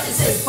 It says